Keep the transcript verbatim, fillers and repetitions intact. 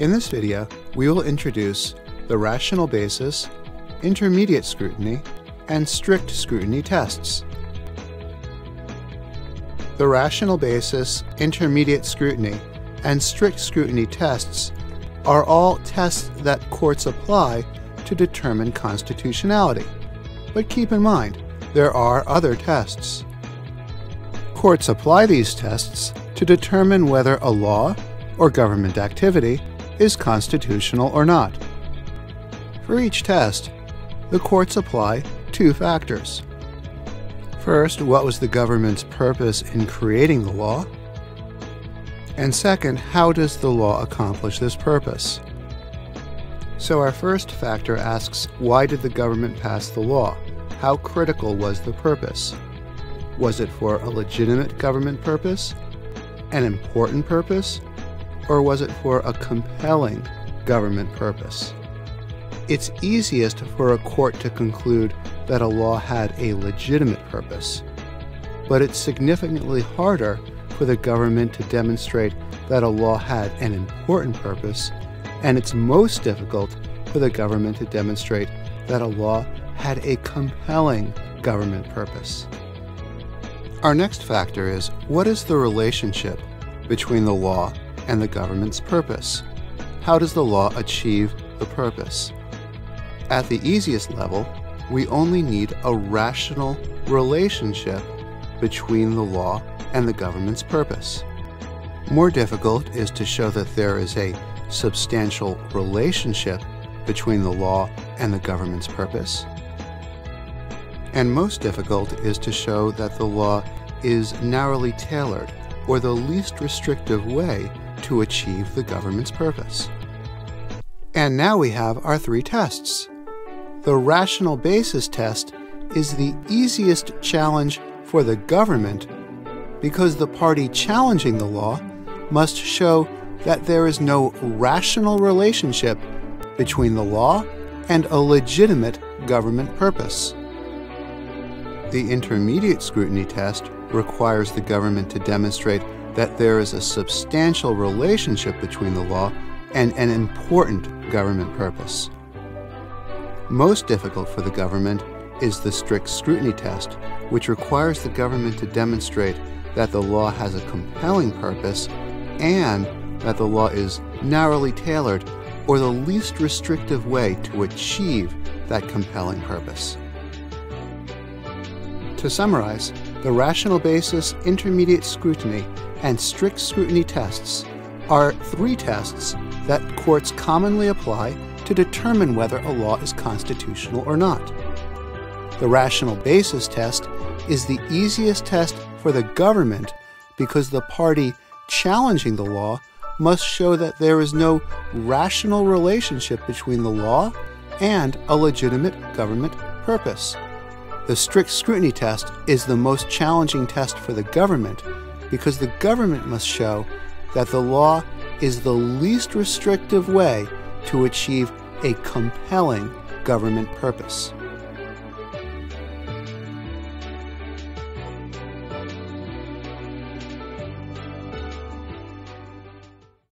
In this video, we will introduce the rational basis, intermediate scrutiny, and strict scrutiny tests. The rational basis, intermediate scrutiny, and strict scrutiny tests are all tests that courts apply to determine constitutionality. But keep in mind, there are other tests. Courts apply these tests to determine whether a law or government activity is constitutional or not. For each test, the courts apply two factors. First, what was the government's purpose in creating the law? And second, how does the law accomplish this purpose? So our first factor asks, why did the government pass the law? How critical was the purpose? Was it for a legitimate government purpose, an important purpose, or was it for a compelling government purpose? It's easiest for a court to conclude that a law had a legitimate purpose, but it's significantly harder for the government to demonstrate that a law had an important purpose, and it's most difficult for the government to demonstrate that a law had a compelling government purpose. Our next factor is, what is the relationship between the law and the government's purpose? How does the law achieve the purpose? At the easiest level, we only need a rational relationship between the law and the government's purpose. More difficult is to show that there is a substantial relationship between the law and the government's purpose. And most difficult is to show that the law is narrowly tailored or the least restrictive way to achieve the government's purpose. And now we have our three tests. The rational basis test is the easiest challenge for the government because the party challenging the law must show that there is no rational relationship between the law and a legitimate government purpose. The intermediate scrutiny test requires the government to demonstrate that there is a substantial relationship between the law and an important government purpose. Most difficult for the government is the strict scrutiny test, which requires the government to demonstrate that the law has a compelling purpose and that the law is narrowly tailored or the least restrictive way to achieve that compelling purpose. To summarize, the rational basis, intermediate scrutiny, and strict scrutiny tests are three tests that courts commonly apply to determine whether a law is constitutional or not. The rational basis test is the easiest test for the government because the party challenging the law must show that there is no rational relationship between the law and a legitimate government purpose. The strict scrutiny test is the most challenging test for the government because the government must show that the law is the least restrictive way to achieve a compelling government purpose.